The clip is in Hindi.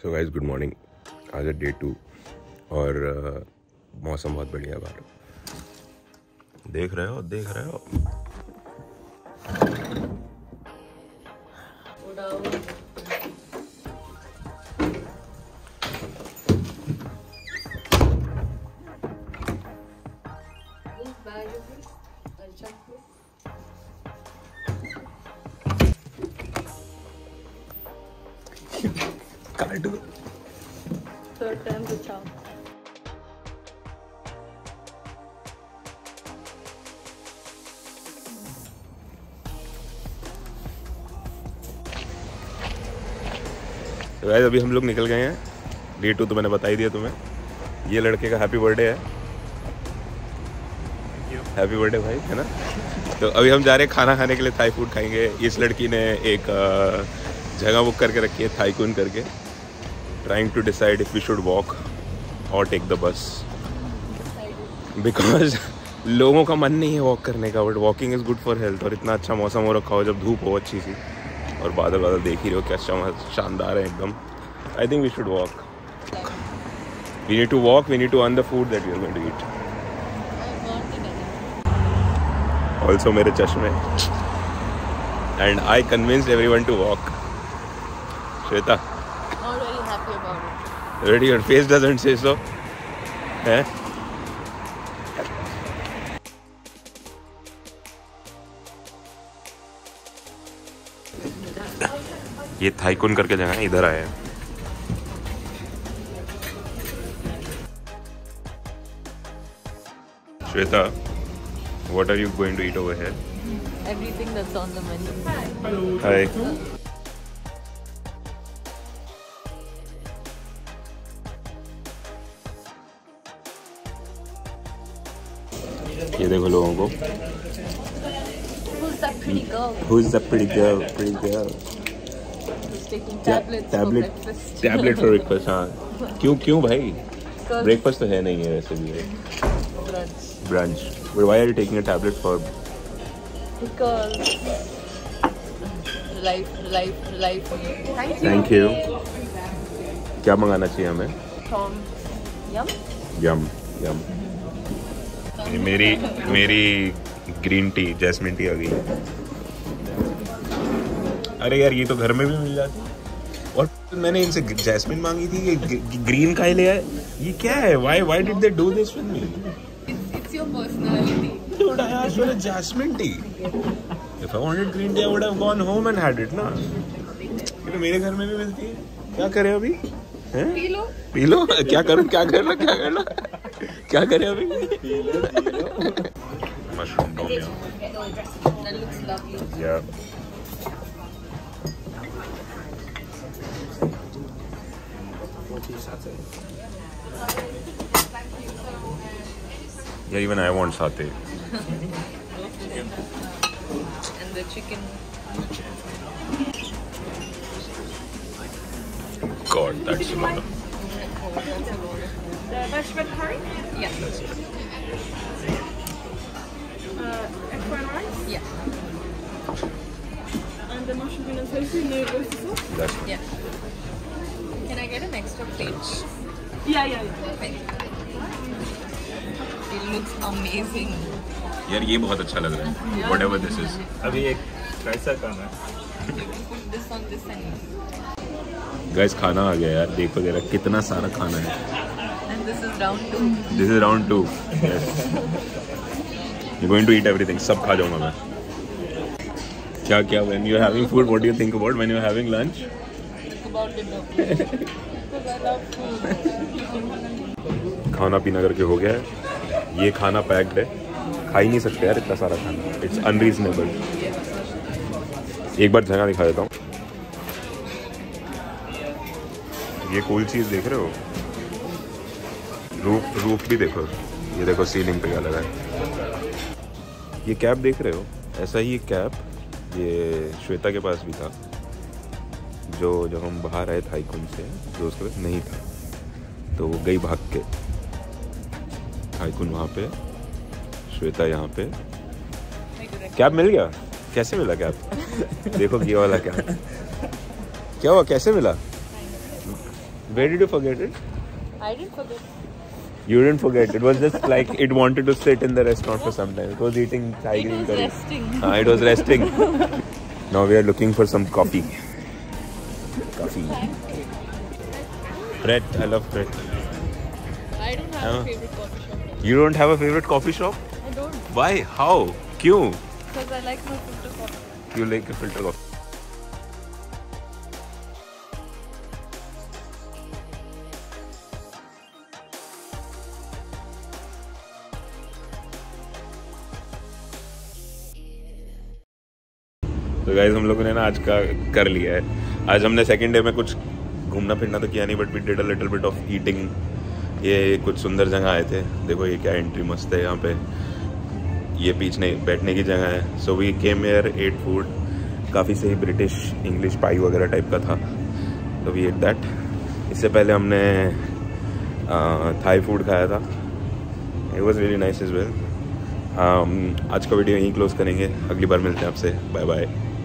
सो गाइज गुड मॉर्निंग, आज है डे 2 और मौसम बहुत बढ़िया बाहर। देख रहे हो कार्टून थर्ड टाइम बचाओ। तो गाइस अभी हम लोग निकल गए हैं। डे 2 तो मैंने बता ही दिया तुम्हें। ये लड़के का हैप्पी बर्थडे है। हैप्पी बर्थडे भाई, है ना। तो अभी हम जा रहे हैं खाना खाने के लिए, थाई फूड खाएंगे। इस लड़की ने एक जगह बुक करके रखी है थाईकुन करके। Trying to decide if we should walk और टेक द बस, बिकॉज लोगों का मन नहीं है वॉक करने का, but walking is good for health. और इतना अच्छा मौसम हो रखा हो, जब धूप हो अच्छी सी और बादल देख ही रहे हो, क्या शानदार है एकदम। I think we should walk, we need to earn the food that we are going to eat. Also मेरे चश्मे, and I convinced every one to walk. Shweta ready, your face doesn't say so है। ये थाईकुन करके जगह है, इधर आए हैं। Shweta, what are you going to eat over here? Everything that's on the menu. Hi. ये देखो लोगों को। Who's the pretty girl? Pretty girl. She's taking tablet for breakfast. हाँ। क्यों भाई? Breakfast तो है नहीं है वैसे भी। Brunch. But why are you taking a tablet for? Because life. Thank you. क्या मंगाना चाहिए हमें? Yum. मेरी ग्रीन टी, जैस्मिन टी आ गई। अरे यार, ये तो घर में भी मिल जाती है। और मैंने इनसे जैस्मिन मांगी थी, ये ग्रीन का ही ले आए। ये क्या है? Why did they do this with me? Dude, I asked for a jasmine tea. If I wanted green tea, I would have gone home and had it, ना? तो मेरे घर में भी मिलती है। क्या करें अभी? हैं? पी लो। क्या करना? क्या करें अभी? Mushroom tom. Yeah. Yeah, even I want satay. And the chicken. God, that's phenomenal. The vegetable curry? Yeah. Eggplant rice? Yeah. And the mushroom and sauce? That's good. Yeah. Can I get an extra plate? Yeah. Thank you. It looks amazing. यार ये बहुत अच्छा लग रहा है। Whatever this is. अभी एक कैसा खाना है? Guys खाना आ गया यार, देखो जरा कितना सारा खाना है। And this is round 2. Yes. You're going to eat everything. सब खा जाऊंगा मैं। क्या? When you're having food, what do you think about? When you're having lunch? Think about dinner. Because I love food. खाना पीना करके हो गया है। ये खाना पैक्ड है, खा ही नहीं सकते यार इतना सारा खाना। It's unreasonable. एक बार जगह दिखा देता हूँ। ये कूल चीज़ देख रहे हो? रूफ भी देखो, ये देखो सीलिंग पे क्या लगा है। ये कैप देख रहे हो? ऐसा ही कैप ये श्वेता के पास भी था, जो जब हम बाहर आए थाईकुन से, जो उसके पास नहीं था, तो वो गई भाग के। थाईकुन वहाँ पे, श्वेता यहाँ पे। कैप मिल गया? कैसे मिला कैप? देखो ये वाला कैप। क्या हुआ, कैसे मिला? Where did you forget it? I didn't forget. You didn't forget. It was just like it wanted to sit in the restaurant for some time. It was eating Thai green curry. It was resting. Now we are looking for some coffee. Bread. I love bread. I don't have a favorite coffee shop. You don't have a favorite coffee shop? I don't. Why? How? Kyun? Because I like my filter coffee. You like a filter coffee. तो गाइस हम लोगों ने ना आज का कर लिया है। आज हमने सेकेंड डे में कुछ घूमना फिरना तो किया नहीं, but we did a little bit of eating. ये कुछ सुंदर जगह आए थे, देखो ये क्या एंट्री मस्त है यहाँ पे, ये बीच में बैठने की जगह है। So we came here, ate food, काफ़ी सही ब्रिटिश इंग्लिश पाई वगैरह टाइप का था, तो वी एट दैट। इससे पहले हमने थाई फूड खाया था, it was really nice as well. आज का वीडियो यहीं क्लोज करेंगे, अगली बार मिलते हैं आपसे, बाय बाय।